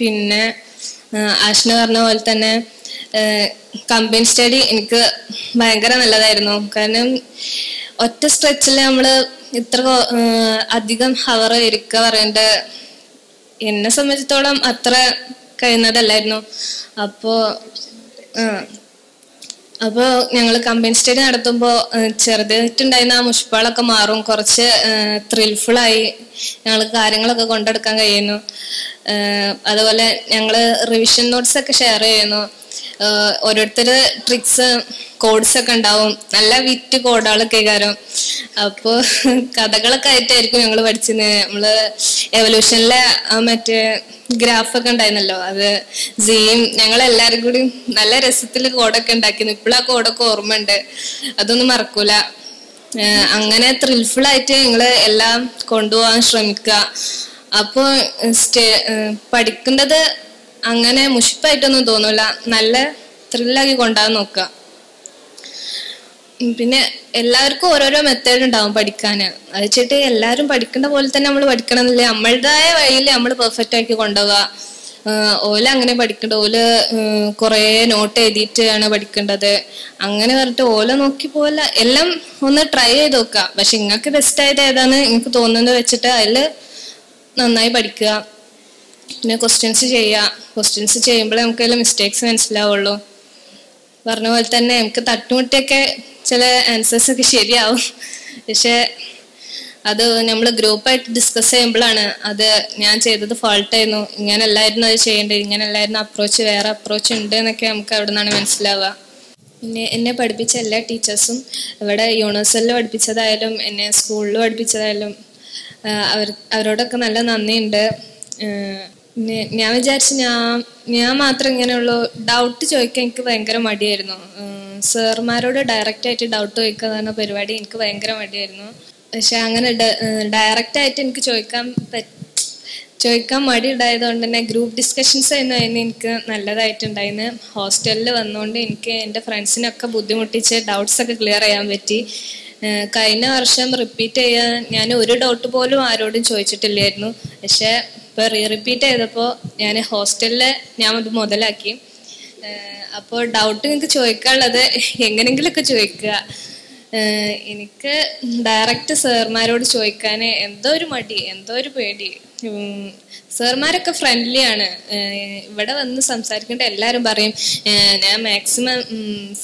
പിന്നെ ആഷ്ന പറഞ്ഞ പോലെ തന്നെ കമ്പൈൻ സ്റ്റഡി എനിക്ക് ഭയങ്കര നല്ലതായിരുന്നു. കാരണം ഒറ്റ സ്ട്രെച്ചിൽ നമ്മൾ ഇത്ര അധികം ഹവർ ഇരിക്കുക പറയേണ്ടത് എന്നെ സംബന്ധിച്ചിടത്തോളം അത്ര കഴിയുന്നതല്ലായിരുന്നു. അപ്പോൾ അപ്പോൾ ഞങ്ങൾ കമ്പൈൻ സ്റ്റഡി നടത്തുമ്പോൾ ചെറുതായിട്ടുണ്ടായിരുന്ന ആ മുഷ്പാളൊക്കെ മാറും. കുറച്ച് ത്രിൽഫുള്ളായി ഞങ്ങൾ കാര്യങ്ങളൊക്കെ കൊണ്ടെടുക്കാൻ കഴിയുന്നു. അതുപോലെ ഞങ്ങൾ റിവിഷൻ നോട്ട്സൊക്കെ ഷെയർ ചെയ്യുന്നു. ഓരോരുത്തർ ട്രിക്സ് കോഡ്സൊക്കെ ഉണ്ടാവും. നല്ല വിറ്റ് കോഡുകളൊക്കെ കാര്യം. അപ്പോൾ കഥകളൊക്കെ ആയിട്ടായിരിക്കും ഞങ്ങൾ പഠിച്ചിരുന്നത്. നമ്മള് എവല്യൂഷനിലെ മറ്റേ ഗ്രാഫൊക്കെ ഉണ്ടായിരുന്നല്ലോ, അത് സിയും ഞങ്ങളെല്ലാവരും കൂടി നല്ല രസത്തിൽ കോഡൊക്കെ ഉണ്ടാക്കിയിരുന്നു. ഇപ്പോഴും ആ കോഡൊക്കെ ഓർമ്മയുണ്ട്, അതൊന്നും മറക്കൂല. അങ്ങനെ ത്രിൽഫുള്ളായിട്ട് ഞങ്ങൾ എല്ലാം കൊണ്ടുപോകാൻ ശ്രമിക്കുക. അപ്പോൾ സ്റ്റേ പഠിക്കേണ്ടത് അങ്ങനെ മുഷിപ്പായിട്ടൊന്നും തോന്നൂല, നല്ല ത്രില്ലാക്കി കൊണ്ടാകാൻ നോക്കുക. പിന്നെ എല്ലാവർക്കും ഓരോരോ മെത്തേഡ് ഉണ്ടാവും പഠിക്കാൻ. അത് വെച്ചിട്ട് എല്ലാവരും പഠിക്കേണ്ട പോലെ തന്നെ നമ്മൾ പഠിക്കണം എന്നില്ല. നമ്മളുടേതായ വഴിയിൽ നമ്മൾ പെർഫെക്റ്റ് ആക്കി കൊണ്ടുപോകുക. ഓല അങ്ങനെ പഠിക്കേണ്ട, ഓല് കുറേ നോട്ട് എഴുതിയിട്ടാണ് പഠിക്കേണ്ടത് അങ്ങനെ പറഞ്ഞിട്ട് ഓല നോക്കി പോലെ എല്ലാം ഒന്ന് ട്രൈ ചെയ്ത് നോക്കുക. പക്ഷെ നിങ്ങൾക്ക് ബെസ്റ്റ് ആയത് ഏതാണ് നിങ്ങൾക്ക് തോന്നുന്നത് വെച്ചിട്ട് അതിൽ നന്നായി പഠിക്കുക. പിന്നെ ക്വസ്റ്റ്യൻസ് ചെയ്യുക. ക്വസ്റ്റ്യൻസ് ചെയ്യുമ്പോഴേ നമുക്ക് അതിൽ മിസ്റ്റേക്സ് മനസ്സിലാവുള്ളൂ. പറഞ്ഞ പോലെ തന്നെ നമുക്ക് തട്ടുമുട്ടിയൊക്കെ ചില ആൻസേഴ്സൊക്കെ ശരിയാവും. പക്ഷെ അത് നമ്മൾ ഗ്രൂപ്പായിട്ട് ഡിസ്കസ് ചെയ്യുമ്പോഴാണ് അത് ഞാൻ ചെയ്തത് ഫോൾട്ടായിരുന്നു, ഇങ്ങനെല്ലായിരുന്നു അത് ചെയ്യേണ്ടത്, ഇങ്ങനെല്ലായിരുന്നു അപ്രോച്ച്, വേറെ അപ്രോച്ച് ഉണ്ട് എന്നൊക്കെ നമുക്ക് അവിടെ നിന്നാണ് മനസ്സിലാവുക. പിന്നെ എന്നെ പഠിപ്പിച്ച എല്ലാ ടീച്ചേഴ്സും ഇവിടെ യൂണിവേഴ്സലിൽ പഠിപ്പിച്ചതായാലും എന്നെ സ്കൂളിൽ പഠിപ്പിച്ചതായാലും അവർ അവരോടൊക്കെ നല്ല നന്ദിയുണ്ട്. ഞാൻ വിചാരിച്ചു ഞാൻ ഞാൻ മാത്രം ഇങ്ങനെയുള്ള ഡൗട്ട് ചോദിക്കാൻ എനിക്ക് ഭയങ്കര മടിയായിരുന്നു. സാർമാരോട് ഡയറക്റ്റായിട്ട് ഡൗട്ട് ചോദിക്കുക എന്ന് പറഞ്ഞ പരിപാടി എനിക്ക് ഭയങ്കര മടിയായിരുന്നു. പക്ഷെ അങ്ങനെ ഡയറക്റ്റായിട്ട് എനിക്ക് ചോദിക്കാൻ ചോദിക്കാൻ മടി ഉണ്ടായത് കൊണ്ട് തന്നെ ഗ്രൂപ്പ് ഡിസ്കഷൻസ് ആയിരുന്നു അതിന് എനിക്ക് നല്ലതായിട്ടുണ്ടായിരുന്നു. ഹോസ്റ്റലിൽ വന്നുകൊണ്ട് എനിക്ക് എൻ്റെ ഫ്രണ്ട്സിനൊക്കെ ബുദ്ധിമുട്ടിച്ച് ഡൗട്ട്സൊക്കെ ക്ലിയർ ചെയ്യാൻ പറ്റി. കഴിഞ്ഞ വർഷം റിപ്പീറ്റ് ചെയ്യാൻ ഞാൻ ഒരു ഡൗട്ട് പോലും ആരോടും ചോദിച്ചിട്ടില്ലായിരുന്നു. പക്ഷേ ഇപ്പോൾ റീ റിപ്പീറ്റ് ചെയ്തപ്പോൾ ഞാൻ ഹോസ്റ്റലിൽ ഞാൻ അത് മുതലാക്കി. അപ്പോൾ ഡൗട്ട് നിങ്ങൾക്ക് ചോദിക്കാനുള്ളത് എങ്ങനെയെങ്കിലുമൊക്കെ ചോദിക്കുക. എനിക്ക് ഡയറക്റ്റ് സാർമാരോട് ചോദിക്കാൻ എന്തോ ഒരു മടി, എന്തോ ഒരു പേടി. സാർമാരൊക്കെ ഫ്രണ്ട്ലിയാണ്. ഇവിടെ വന്ന് സംസാരിക്കേണ്ട എല്ലാവരും പറയും ഞാൻ മാക്സിമം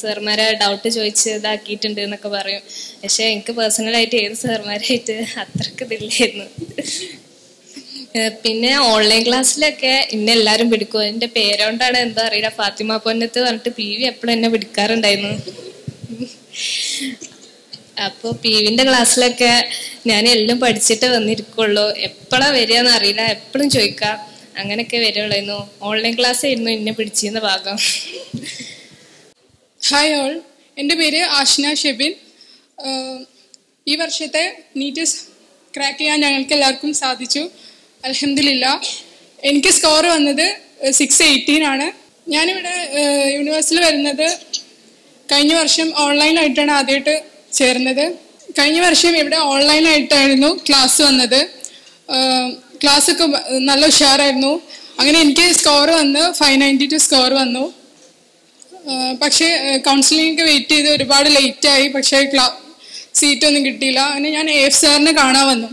സാർമാരെ ഡൗട്ട് ചോദിച്ച് ഇതാക്കിയിട്ടുണ്ട് എന്നൊക്കെ പറയും. പക്ഷെ എനിക്ക് പേഴ്സണലായിട്ട് ഏത് സാർമാരായിട്ട് അത്രക്ക് ഇതില്ലായിരുന്നു. പിന്നെ ഓൺലൈൻ ക്ലാസ്സിലൊക്കെ ഇന്നെ എല്ലാവരും പിടിക്കും. എൻ്റെ പേരോണ്ടാണ് എന്താ അറിയില്ല, ഫാത്തിമ പൊന്നത്ത് പറഞ്ഞിട്ട് പി വി എപ്പോഴും എന്നെ പിടിക്കാറുണ്ടായിരുന്നു. അപ്പോൾ പി വിൻ്റെ ക്ലാസ്സിലൊക്കെ ഞാൻ എല്ലാം പഠിച്ചിട്ട് വന്നിരിക്കുള്ളൂ, എപ്പോഴാ വരികയെന്ന് അറിയില്ല, എപ്പോഴും ചോദിക്കാം, അങ്ങനെയൊക്കെ വരികയുള്ളായിരുന്നു. ഓൺലൈൻ ക്ലാസ് ആയിരുന്നു എന്നെ പിടിച്ചിരുന്ന ഭാഗം. ഹായ് ഓൾ, എൻ്റെ പേര് ആഷിന ഷെബിൻ. ഈ വർഷത്തെ നീറ്റ് ക്രാക്ക് ചെയ്യാൻ ഞങ്ങൾക്ക് എല്ലാവർക്കും സാധിച്ചു, അൽഹംദുലില്ല. എനിക്ക് സ്കോർ വന്നത് സിക്സ് എയ്റ്റീൻ ആണ്. ഞാനിവിടെ യൂണിവേഴ്സിൽ വരുന്നത് കഴിഞ്ഞ വർഷം ഓൺലൈനായിട്ടാണ് ആദ്യമായിട്ട് ചേർന്നത്. കഴിഞ്ഞ വർഷം ഇവിടെ ഓൺലൈനായിട്ടായിരുന്നു ക്ലാസ് വന്നത്. ക്ലാസ്സൊക്കെ നല്ല ഉഷാറായിരുന്നു. അങ്ങനെ എനിക്ക് സ്കോർ വന്ന് ഫൈവ് നയൻറ്റി ടു സ്കോർ വന്നു. പക്ഷേ കൗൺസിലിംഗൊക്കെ വെയിറ്റ് ചെയ്ത് ഒരുപാട് ലേറ്റായി. പക്ഷേ ക്ലാ സീറ്റൊന്നും കിട്ടിയില്ല. അങ്ങനെ ഞാൻ എ എഫ് സാറിനെ കാണാൻ വന്നു.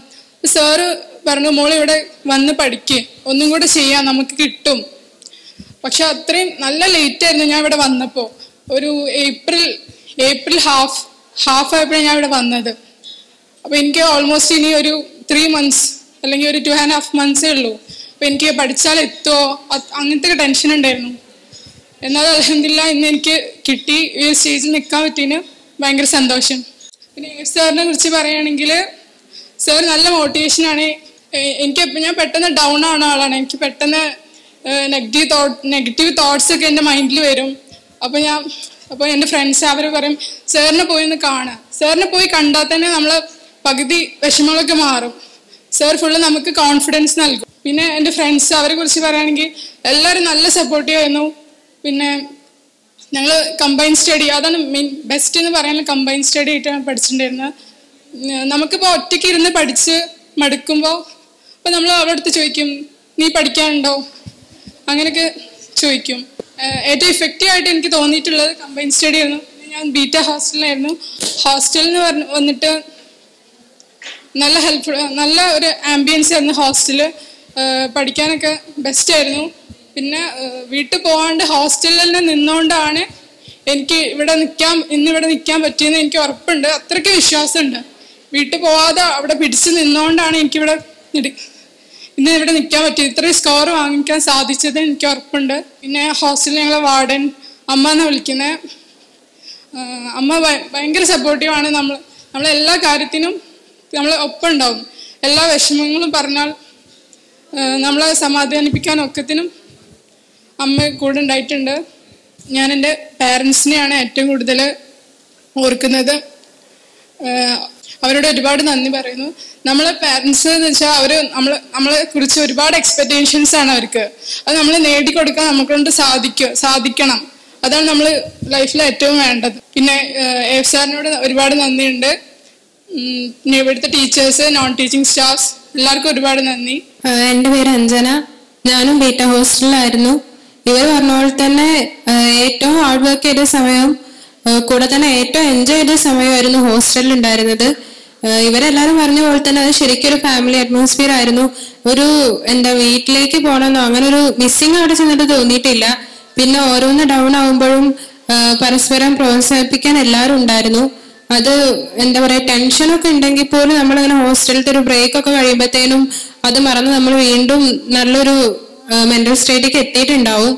സാറ് പറഞ്ഞു, മോളിവിടെ വന്ന് പഠിക്കുക, ഒന്നും കൂടെ ചെയ്യാം, നമുക്ക് കിട്ടും. പക്ഷെ അത്രയും നല്ല ലേറ്റായിരുന്നു ഞാൻ ഇവിടെ വന്നപ്പോൾ. ഒരു ഏപ്രിൽ ഏപ്രിൽ ഹാഫ് ഹാഫ് ആയപ്പോഴാണ് ഞാൻ ഇവിടെ വന്നത്. അപ്പോൾ എനിക്ക് ഓൾമോസ്റ്റ് ഇനി ഒരു ത്രീ മന്ത്സ് അല്ലെങ്കിൽ ഒരു ടു ആൻഡ് ഹാഫ് മന്ത്സേ ഉള്ളൂ. അപ്പോൾ എനിക്ക് പഠിച്ചാൽ എത്തുമോ അങ്ങനത്തെ ടെൻഷൻ ഉണ്ടായിരുന്നു. എന്നാൽ അൽഹംദുലില്ലാ ഇന്ന് എനിക്ക് കിട്ടി. ഈ സ്റ്റേജിൽ നിൽക്കാൻ പറ്റിയതിന് ഭയങ്കര സന്തോഷം. പിന്നെ എഫ് സാറിനെ കുറിച്ച് പറയുകയാണെങ്കിൽ സാർ നല്ല മോട്ടിവേഷനാണ് എനിക്ക്. എപ്പോൾ ഞാൻ പെട്ടെന്ന് ഡൗൺ ആവുന്ന ആളാണ്. എനിക്ക് പെട്ടെന്ന് നെഗറ്റീവ് തോട്ട് നെഗറ്റീവ് തോട്ട്സൊക്കെ എൻ്റെ മൈൻഡിൽ വരും. അപ്പോൾ ഞാൻ അപ്പോൾ എൻ്റെ ഫ്രണ്ട്സ് അവർ പറയും സാറിനെ പോയി ഒന്ന് കാണാം. സാറിനെ പോയി കണ്ടാൽ തന്നെ നമ്മൾ പകുതി വിഷമങ്ങളൊക്കെ മാറും. സാർ ഫുള്ള് നമുക്ക് കോൺഫിഡൻസ് നൽകും. പിന്നെ എൻ്റെ ഫ്രണ്ട്സ് അവരെ കുറിച്ച് പറയുകയാണെങ്കിൽ എല്ലാവരും നല്ല സപ്പോർട്ടീവ് ആയിരുന്നു. പിന്നെ ഞങ്ങൾ കമ്പൈൻ സ്റ്റഡി, അതാണ് മെയിൻ ബെസ്റ്റ് എന്ന് പറയാനുള്ള കമ്പൈൻ സ്റ്റഡി ആയിട്ടാണ് പഠിച്ചിട്ടുണ്ടായിരുന്നത്. നമുക്കിപ്പോൾ ഒറ്റയ്ക്ക് ഇരുന്ന് പഠിച്ച് മടുക്കുമ്പോൾ അപ്പോൾ നമ്മൾ അവരുടെ അടുത്ത് ചോദിക്കും, നീ പഠിക്കാനുണ്ടോ, അങ്ങനെയൊക്കെ ചോദിക്കും. ഏറ്റവും എഫക്റ്റീവായിട്ട് എനിക്ക് തോന്നിയിട്ടുള്ളത് കമ്പൈൻ സ്റ്റഡി ആയിരുന്നു. ഞാൻ ബീറ്റ ഹോസ്റ്റലിലായിരുന്നു. ഹോസ്റ്റലിൽ നിന്ന് പറഞ്ഞ് വന്നിട്ട് നല്ല ഹെൽപ്ഫുൾ, നല്ല ഒരു ആംബിയൻസ് ആയിരുന്നു ഹോസ്റ്റല്. പഠിക്കാനൊക്കെ ബെസ്റ്റായിരുന്നു. പിന്നെ വീട്ടിൽ പോകാണ്ട് ഹോസ്റ്റലിൽ തന്നെ നിന്നുകൊണ്ടാണ് എനിക്ക് ഇവിടെ നിൽക്കാൻ ഇന്നിവിടെ നിൽക്കാൻ പറ്റിയെന്ന് എനിക്ക് ഉറപ്പുണ്ട്. അത്രയ്ക്ക് വിശ്വാസമുണ്ട്. വീട്ടിൽ പോകാതെ അവിടെ പിടിച്ച് നിന്നുകൊണ്ടാണ് എനിക്കിവിടെ ഇന്ന് ഇവിടെ നിൽക്കാൻ പറ്റിയത്, ഇത്രയും സ്കോർ വാങ്ങിക്കാൻ സാധിച്ചത് എനിക്ക് ഉറപ്പുണ്ട്. പിന്നെ ഹോസ്റ്റലിൽ ഞങ്ങളെ വാർഡൻ അമ്മ എന്നാണ് വിളിക്കുന്നത്. അമ്മ ഭയങ്കര സപ്പോർട്ടീവാണ്. നമ്മൾ നമ്മളെല്ലാ കാര്യത്തിനും നമ്മൾ ഒപ്പം ഉണ്ടാവും. എല്ലാ വിഷമങ്ങളും പറഞ്ഞാൽ നമ്മളെ സമാധാനിപ്പിക്കാൻ ഒക്കത്തിനും അമ്മ കൂടെ ഉണ്ടായിട്ടുണ്ട്. ഞാൻ എൻ്റെ പാരൻസിനെയാണ് ഏറ്റവും കൂടുതൽ ഓർക്കുന്നത്. അവരോട് ഒരുപാട് നന്ദി പറയുന്നു. നമ്മളെ പാരൻസ് എന്ന് വെച്ചാൽ അവർ നമ്മൾ നമ്മളെ കുറിച്ച് ഒരുപാട് എക്സ്പെക്റ്റേഷൻസ് ആണ് അവർക്ക്. അത് നമ്മൾ നേടിക്കൊടുക്കാൻ നമുക്കൊണ്ട് സാധിക്കും സാധിക്കണം അതാണ് നമ്മൾ ലൈഫിൽ ഏറ്റവും വേണ്ടത്. പിന്നെ എഫ് സാറിനോട് ഒരുപാട് നന്ദിയുണ്ട്. ഇവിടുത്തെ ടീച്ചേഴ്സ്, നോൺ ടീച്ചിങ് സ്റ്റാഫ്സ് എല്ലാവർക്കും ഒരുപാട് നന്ദി. എൻ്റെ പേര് അഞ്ജന. ഞാനും ബീറ്റ ഹോസ്റ്റലിലായിരുന്നു. ഇവർ പറഞ്ഞ പോലെ തന്നെ ഏറ്റവും ഹാർഡ് വർക്ക് ചെയ്ത സമയം കൂടെ തന്നെ ഏറ്റവും എൻജോയ് ചെയ്ത സമയമായിരുന്നു ഹോസ്റ്റലിൽ ഉണ്ടായിരുന്നത്. ഇവരെല്ലാവരും പറഞ്ഞ പോലെ തന്നെ അത് ശരിക്കും ഒരു ഫാമിലി അറ്റ്മോസ്ഫിയർ ആയിരുന്നു. ഒരു എന്താ വീട്ടിലേക്ക് പോകണമെന്നോ അങ്ങനെ ഒരു മിസ്സിങ് അവിടെ ചെന്നിട്ട് തോന്നിയിട്ടില്ല. പിന്നെ ഓരോന്ന് ഡൗൺ ആകുമ്പോഴും പരസ്പരം പ്രോത്സാഹിപ്പിക്കാൻ എല്ലാവരും ഉണ്ടായിരുന്നു. അത് എന്താ പറയുക, ടെൻഷനൊക്കെ ഉണ്ടെങ്കിൽ പോലും നമ്മളിങ്ങനെ ഹോസ്റ്റലിലത്തെ ഒരു ബ്രേക്കൊക്കെ കഴിയുമ്പോഴത്തേനും അത് മറന്ന് നമ്മൾ വീണ്ടും നല്ലൊരു മെന്റൽ സ്റ്റേറ്റിലേക്ക് എത്തിയിട്ടുണ്ടാവും.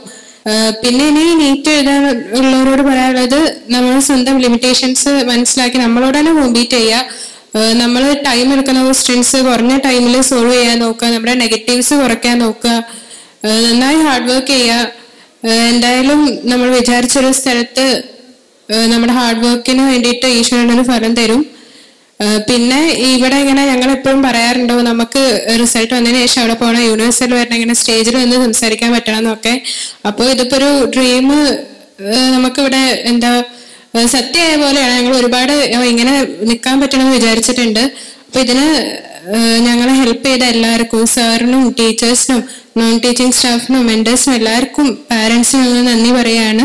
പിന്നെ ഇനി നീറ്റ് എഴുതാൻ ഉള്ളവരോട് പറയാനുള്ളത് നമ്മൾ സ്വന്തം ലിമിറ്റേഷൻസ് മനസ്സിലാക്കി നമ്മളോട് തന്നെ കോമ്പീറ്റ് ചെയ്യുക. നമ്മൾ ടൈം എടുക്കുന്ന ക്വസ്റ്റ്യൻസ് കുറഞ്ഞ ടൈമിൽ സോൾവ് ചെയ്യാൻ നോക്കുക. നമ്മുടെ നെഗറ്റീവ്സ് കുറയ്ക്കാൻ നോക്കുക. നന്നായി ഹാർഡ് വർക്ക് ചെയ്യുക. എന്തായാലും നമ്മൾ വിചാരിച്ചൊരു സ്ഥലത്ത് നമ്മുടെ ഹാർഡ് വർക്കിന് വേണ്ടിയിട്ട് ഈശ്വരനൊരു ഫലം തരും. പിന്നെ ഇവിടെ ഇങ്ങനെ ഞങ്ങൾ എപ്പോഴും പറയാറുണ്ടോ നമുക്ക് റിസൾട്ട് വന്നതിന് ശേഷം അവിടെ പോകണം, യൂണിവേഴ്സിൽ വരണം, ഇങ്ങനെ സ്റ്റേജിൽ വന്ന് സംസാരിക്കാൻ പറ്റണം എന്നൊക്കെ. അപ്പോൾ ഇതിപ്പോ ഒരു ഡ്രീം നമുക്കിവിടെ എന്താ സത്യമായ പോലെയാണ് ഞങ്ങൾ ഒരുപാട് ഇങ്ങനെ നിൽക്കാൻ പറ്റണമെന്ന് വിചാരിച്ചിട്ടുണ്ട്. അപ്പോൾ ഇതിന് ഞങ്ങളെ ഹെൽപ്പ് ചെയ്ത എല്ലാവർക്കും, സാറിനും ടീച്ചേഴ്സിനും നോൺ ടീച്ചിങ് സ്റ്റാഫിനും മെൻറ്റേഴ്സിനും എല്ലാവർക്കും പാരൻസിനും ഞങ്ങൾ നന്ദി പറയുകയാണ്.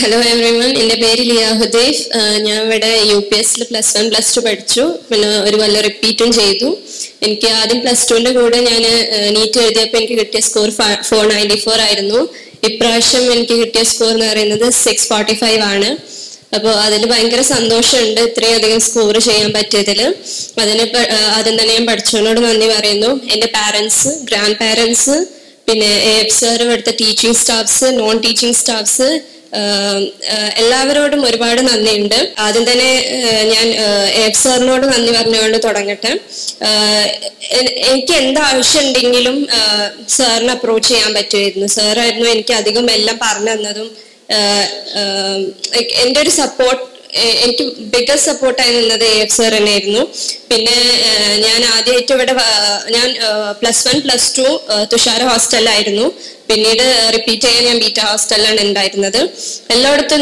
ഹലോ എവ്രിവൺ, എൻ്റെ പേര് ലിയ ഹുദൈഫ്. ഞാൻ ഇവിടെ യു പി എസിൽ പ്ലസ് വൺ പ്ലസ് ടു പഠിച്ചു, പിന്നെ ഒരു കൊല്ലം റിപ്പീറ്റും ചെയ്തു. എനിക്ക് ആദ്യം പ്ലസ് ടുവിൻ്റെ കൂടെ ഞാൻ നീറ്റ് എഴുതിയപ്പോൾ എനിക്ക് കിട്ടിയ സ്കോർ ഫോർ നയൻറ്റി ഫോർ ആയിരുന്നു. ഇപ്രാവശ്യം എനിക്ക് കിട്ടിയ സ്കോർ എന്ന് പറയുന്നത് സിക്സ് ഫോർട്ടി ഫൈവ് ആണ്. അപ്പോൾ അതിൽ ഭയങ്കര സന്തോഷമുണ്ട് ഇത്രയധികം സ്കോർ ചെയ്യാൻ പറ്റിയതിൽ. അതിന് ആദ്യം തന്നെ ഞാൻ പഠിച്ചവനോട് നന്ദി പറയുന്നു. എൻ്റെ പാരൻസ്, ഗ്രാൻഡ് പാരൻസ്, പിന്നെ എ എഫ് സാർ, ഇവിടുത്തെ teaching staffs, non teaching staffs, എല്ലാവരോടും ഒരുപാട് നന്ദിയുണ്ട്. ആദ്യം തന്നെ ഞാൻ എഫ് സാറിനോട് നന്ദി പറഞ്ഞുകൊണ്ട് തുടങ്ങട്ടെ. എനിക്ക് എന്താവശ്യം ഉണ്ടെങ്കിലും സാറിന് അപ്രോച്ച് ചെയ്യാൻ പറ്റുമായിരുന്നു. സാറായിരുന്നു എനിക്ക് അധികം എല്ലാം പറഞ്ഞു തന്നതും എൻ്റെ ഒരു സപ്പോർട്ട്, എനിക്ക് ബിഗ്ഗസ്റ്റ് സപ്പോർട്ടായി നിന്നത് എ എഫ് സാർ തന്നെയായിരുന്നു. പിന്നെ ഞാൻ ആദ്യമായിട്ട് ഇവിടെ ഞാൻ plus one plus two Thushara ഹോസ്റ്റലിലായിരുന്നു. പിന്നീട് റിപ്പീറ്റ് ചെയ്യാൻ ഞാൻ ബീറ്റ ഹോസ്റ്റലിലാണ് ഉണ്ടായിരുന്നത്. എല്ലായിടത്തും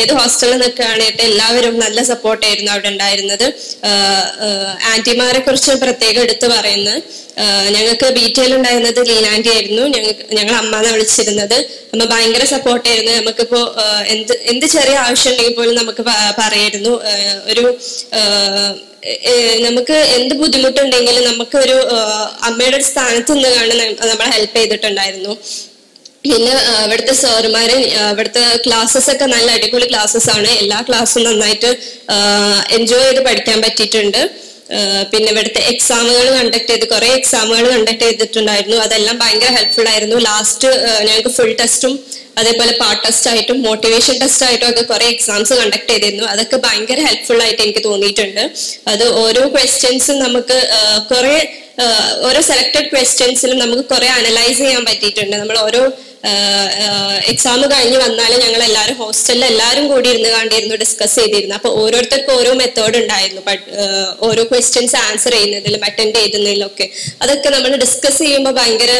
ഏത് ഹോസ്റ്റലിൽ നിൽക്കുകയാണെങ്കിൽ എല്ലാവരും നല്ല സപ്പോർട്ടായിരുന്നു അവിടെ ഉണ്ടായിരുന്നത്. ആൻറ്റിമാരെ കുറിച്ച് പ്രത്യേകം എടുത്ത് പറയുന്നത്, ഞങ്ങൾക്ക് ബീറ്റയിൽ ഉണ്ടായിരുന്നത് ലീനാൻറ്റി ആയിരുന്നു. ഞങ്ങൾക്ക് ഞങ്ങൾ അമ്മ വിളിച്ചിരുന്നത്. അമ്മ ഭയങ്കര സപ്പോർട്ടായിരുന്നു. നമുക്കിപ്പോൾ എന്ത് എന്ത് ചെറിയ ആവശ്യം ഉണ്ടെങ്കിൽ പോലും നമുക്ക് പറയായിരുന്നു. ഒരു നമുക്ക് എന്ത് ബുദ്ധിമുട്ടുണ്ടെങ്കിലും നമുക്ക് ഒരു അമ്മയുടെ ഒരു സ്ഥാനത്ത് നിന്ന് കാണാൻ നമ്മളെ ഹെൽപ്പ് ചെയ്തിട്ടുണ്ടായിരുന്നു. പിന്നെ അവിടുത്തെ സാറുമാര്, അവിടുത്തെ ക്ലാസ്സസ് ഒക്കെ നല്ല അടിപൊളി ക്ലാസ്സസ് ആണ്. എല്ലാ ക്ലാസ്സും നന്നായിട്ട് എൻജോയ് ചെയ്ത് പഠിക്കാൻ പറ്റിയിട്ടുണ്ട്. പിന്നെ ഇവിടുത്തെ എക്സാമുകൾ കണ്ടക്ട് ചെയ്ത് കുറെ എക്സാമുകൾ കണ്ടക്ട് ചെയ്തിട്ടുണ്ടായിരുന്നു. അതെല്ലാം ഭയങ്കര ഹെൽപ്ഫുൾ ആയിരുന്നു. ലാസ്റ്റ് ഞങ്ങൾക്ക് ഫുൾ ടെസ്റ്റും അതേപോലെ പാർട്ട് ടെസ്റ്റ് ആയിട്ടും മോട്ടിവേഷൻ ടെസ്റ്റ് ആയിട്ടും ഒക്കെ കുറെ എക്സാംസ് കണ്ടക്ട് ചെയ്തിരുന്നു. അതൊക്കെ ഭയങ്കര ഹെൽപ്ഫുൾ ആയിട്ട് എനിക്ക് തോന്നിയിട്ടുണ്ട്. അത് ഓരോ ക്വസ്റ്റ്യൻസും നമുക്ക് കുറെ, ഓരോ സെലക്ടഡ് ക്വസ്റ്റ്യൻസിലും നമുക്ക് കുറെ അനലൈസ് ചെയ്യാൻ പറ്റിയിട്ടുണ്ട്. നമ്മൾ ഓരോ എക്സാം കഴിഞ്ഞ് വന്നാൽ ഞങ്ങൾ എല്ലാവരും ഹോസ്റ്റലിൽ എല്ലാവരും കൂടി ഇരുന്ന് കണ്ടിരുന്നു ഡിസ്കസ് ചെയ്തിരുന്നു. അപ്പോൾ ഓരോരുത്തർക്കും ഓരോ മെത്തേഡ് ഉണ്ടായിരുന്നു, ഓരോ ക്വസ്റ്റ്യൻസ് ആൻസർ ചെയ്യുന്നതിലും അറ്റൻഡ് ചെയ്യുന്നതിലൊക്കെ. അതൊക്കെ നമ്മൾ ഡിസ്കസ് ചെയ്യുമ്പോൾ ഭയങ്കര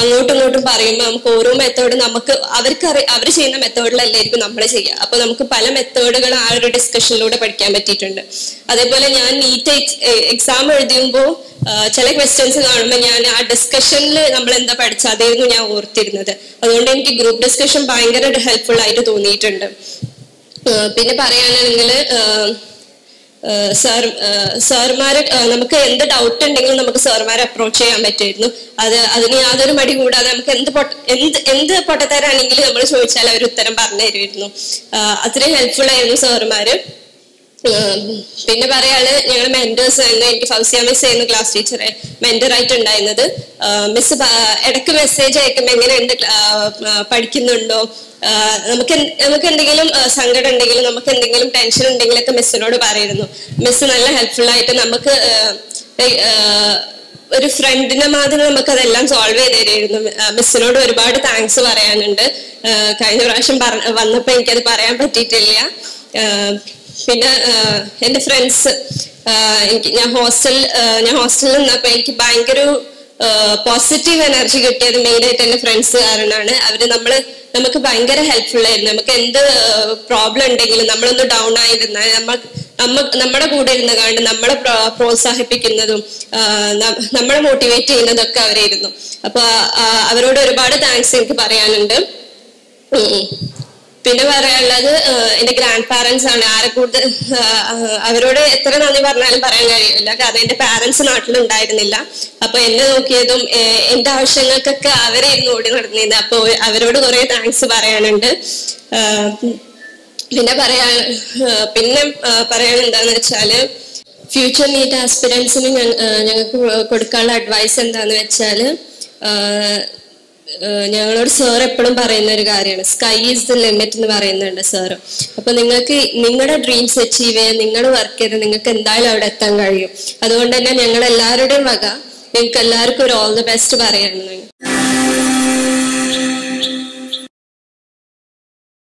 അങ്ങോട്ടും ഇങ്ങോട്ടും പറയുമ്പോൾ നമുക്ക് ഓരോ മെത്തേഡ് നമുക്ക് അവർക്ക് അറിയാം, അവർ ചെയ്യുന്ന മെത്തേഡിലല്ലായിരിക്കും നമ്മൾ ചെയ്യുക. അപ്പോൾ നമുക്ക് പല മെത്തേഡുകൾ ആ ഒരു ഡിസ്കഷനിലൂടെ പഠിക്കാൻ പറ്റിയിട്ടുണ്ട്. അതേപോലെ ഞാൻ നീറ്റ് എക്സാം എഴുതുമ്പോൾ ചില ക്വസ്റ്റ്യൻസ് കാണുമ്പോൾ ഞാൻ ആ ഡിസ്കഷനിൽ നമ്മൾ എന്താ പഠിച്ചത് അതായിരുന്നു ഞാൻ ഓർത്തിരുന്നത്. അതുകൊണ്ട് എനിക്ക് ഗ്രൂപ്പ് ഡിസ്കഷൻ ഭയങ്കര ഹെൽപ്ഫുൾ ആയിട്ട് തോന്നിയിട്ടുണ്ട്. പിന്നെ പറയുകയാണെങ്കിൽ സാർ സാറുമാരെ നമുക്ക് എന്ത് ഡൗട്ട് ഉണ്ടെങ്കിലും നമുക്ക് സാറുമാരെ അപ്രോച്ച് ചെയ്യാൻ പറ്റുമായിരുന്നു. അത് അതിന് യാതൊരു മടി കൂടാതെ നമുക്ക് എന്ത് പൊട്ട എന്ത് എന്ത് പൊട്ടത്തരാണെങ്കിലും നമ്മൾ ചോദിച്ചാൽ അവർ ഉത്തരം പറഞ്ഞു തരുമായിരുന്നു. അത്രയും ഹെൽപ്ഫുൾ ആയിരുന്നു സാറുമാർ. പിന്നെ പറയാള് ഞങ്ങൾ മെന്റേഴ്സ് ആയിരുന്നു. എനിക്ക് ഫൗസിയ മിസ് ആയിരുന്നു ക്ലാസ് ടീച്ചറെ മെന്ററായിട്ട് ഉണ്ടായിരുന്നത്. മിസ് ഇടയ്ക്ക് മെസ്സേജ് അയക്കുമ്പോൾ എങ്ങനെയുണ്ട്, പഠിക്കുന്നുണ്ടോ, നമുക്ക് നമുക്ക് എന്തെങ്കിലും സങ്കടം ഉണ്ടെങ്കിലും നമുക്ക് എന്തെങ്കിലും ടെൻഷൻ ഉണ്ടെങ്കിലൊക്കെ മിസ്സിനോട് പറയായിരുന്നു. മിസ് നല്ല ഹെൽപ്ഫുൾ ആയിട്ട് നമുക്ക് ഒരു ഫ്രണ്ടിനെ മാതിരി നമുക്കതെല്ലാം സോൾവ് ചെയ്ത് തരുമായിരുന്നു. മിസ്സിനോട് ഒരുപാട് താങ്ക്സ് പറയാനുണ്ട്. കഴിഞ്ഞ പ്രാവശ്യം പറഞ്ഞ വന്നപ്പോൾ എനിക്കത് പറയാൻ പറ്റിയിട്ടില്ല. പിന്നെ എൻ്റെ ഫ്രണ്ട്സ്, എനിക്ക് ഞാൻ ഹോസ്റ്റൽ ഞാൻ ഹോസ്റ്റലിൽ നിന്നപ്പോൾ എനിക്ക് ഭയങ്കര പോസിറ്റീവ് എനർജി കിട്ടിയത് മെയിനായിട്ട് എൻ്റെ ഫ്രണ്ട്സ് കാരണമാണ്. അവർ നമ്മൾ നമുക്ക് ഭയങ്കര ഹെൽപ്ഫുൾ ആയിരുന്നു. നമുക്ക് എന്ത് പ്രോബ്ലം ഉണ്ടെങ്കിലും നമ്മളൊന്ന് ഡൗൺ ആയിരുന്നാൽ നമ്മൾ നമ്മ നമ്മുടെ കൂടെ ഇരുന്ന് കണ്ട് നമ്മളെ പ്രോത്സാഹിപ്പിക്കുന്നതും നമ്മളെ മോട്ടിവേറ്റ് ചെയ്യുന്നതൊക്കെ അവരായിരുന്നു. അപ്പോൾ അവരോട് ഒരുപാട് താങ്ക്സ് എനിക്ക് പറയാനുണ്ട്. പിന്നെ പറയാനുള്ളത് എൻ്റെ ഗ്രാൻഡ് പാരൻസ് ആണ്. ആരെ കൂടുതൽ അവരോട് എത്ര നന്ദി പറഞ്ഞാലും പറയാൻ കഴിയില്ല. കാരണം എൻ്റെ പാരൻസ് നാട്ടിലുണ്ടായിരുന്നില്ല. അപ്പൊ എന്നെ നോക്കിയതും എൻ്റെ ആവശ്യങ്ങൾക്കൊക്കെ അവരായിരുന്നു ഓടി നടന്നിരുന്നത്. അപ്പോൾ അവരോട് കുറെ താങ്ക്സ് പറയാനുണ്ട്. പിന്നെ പറയാ പിന്നെ പറയാൻ എന്താന്ന് വെച്ചാല് ഫ്യൂച്ചർ നീറ്റ് ആസ്പിരൻസിന് ഞങ്ങൾക്ക് കൊടുക്കാനുള്ള അഡ്വൈസ് എന്താന്ന് വെച്ചാല് ഞങ്ങളോട് സാർ എപ്പോഴും പറയുന്ന ഒരു കാര്യമാണ് സ്കൈ ഈസ് ദ ലിമിറ്റ് എന്ന് പറയുന്നുണ്ട് സാറ്. അപ്പൊ നിങ്ങൾക്ക് നിങ്ങളുടെ ഡ്രീംസ് അച്ചീവ് ചെയ്യാൻ നിങ്ങൾ വർക്ക് ചെയ്ത് നിങ്ങൾക്ക് എന്തായാലും അവിടെ എത്താൻ കഴിയും. അതുകൊണ്ട് തന്നെ ഞങ്ങൾ എല്ലാവരുടെയും വക നിങ്ങൾക്ക് എല്ലാവർക്കും ഒരു ഓൾ ദ ബെസ്റ്റ് പറയാനാണ്.